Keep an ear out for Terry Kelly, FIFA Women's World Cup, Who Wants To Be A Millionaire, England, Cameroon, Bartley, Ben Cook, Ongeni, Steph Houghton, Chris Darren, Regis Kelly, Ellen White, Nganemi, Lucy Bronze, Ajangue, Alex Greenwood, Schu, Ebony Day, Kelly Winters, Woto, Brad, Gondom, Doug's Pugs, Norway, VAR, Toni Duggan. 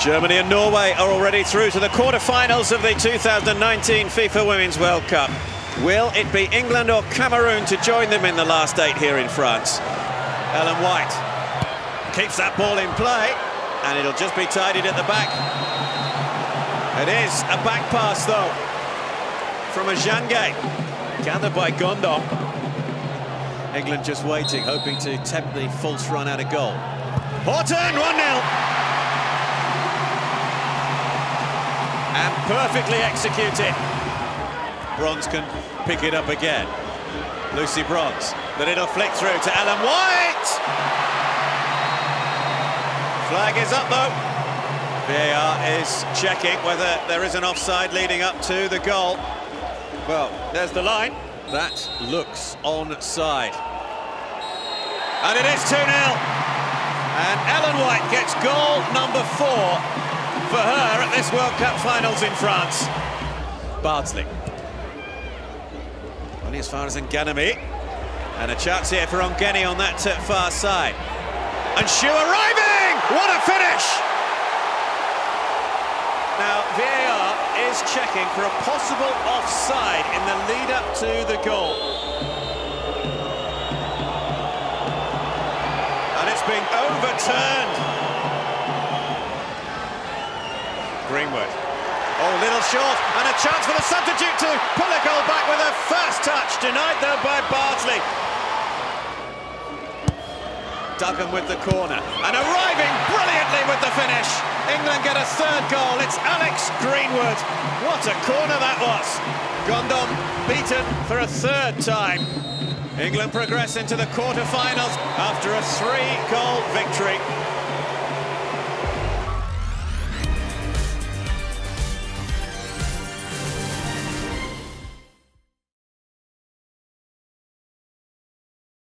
Germany and Norway are already through to the quarterfinals of the 2019 FIFA Women's World Cup. Will it be England or Cameroon to join them in the last eight here in France? Ellen White keeps that ball in play, and it'll just be tidied at the back. It is a back pass, though, from Ajangue, gathered by Gondom. England just waiting, hoping to tempt the false run out of goal. Houghton, 1-0. And perfectly executed. Bronze can pick it up again. Lucy Bronze, but it'll flick through to Ellen White. Flag is up though. VAR is checking whether there is an offside leading up to the goal. Well, there's the line. That looks onside. And it is 2-0. And Ellen White gets goal number 4. For her at this World Cup finals in France. Bartley. Only as far as Nganemi. And a chance here for Ongeni on that far side. And Schu arriving! What a finish! Now, VAR is checking for a possible offside in the lead up to the goal. And it's being overturned. Greenwood. Oh, a little short, and a chance for the substitute to pull a goal back with a first touch, denied though by Bartley. Duggan with the corner, and arriving brilliantly with the finish. England get a third goal, it's Alex Greenwood. What a corner that was. Gondom beaten for a third time. England progress into the quarter-finals after a three-goal victory.